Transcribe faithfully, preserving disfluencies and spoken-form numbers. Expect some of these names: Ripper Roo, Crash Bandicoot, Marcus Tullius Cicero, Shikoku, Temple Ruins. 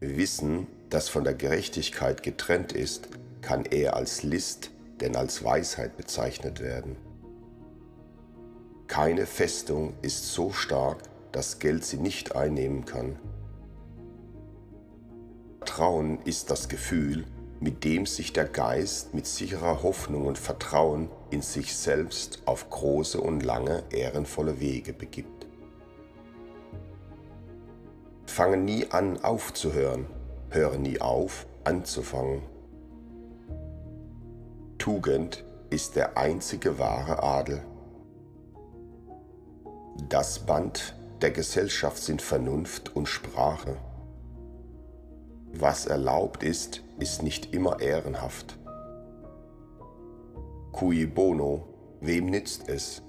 Wissen, das von der Gerechtigkeit getrennt ist, kann eher als List, denn als Weisheit bezeichnet werden. Keine Festung ist so stark, dass Geld sie nicht einnehmen kann. Vertrauen ist das Gefühl, mit dem sich der Geist mit sicherer Hoffnung und Vertrauen in sich selbst auf große und lange ehrenvolle Wege begibt. Fange nie an aufzuhören, höre nie auf anzufangen. Tugend ist der einzige wahre Adel. Das Band der Gesellschaft sind Vernunft und Sprache. Was erlaubt ist, ist nicht immer ehrenhaft. Cui bono, wem nützt es?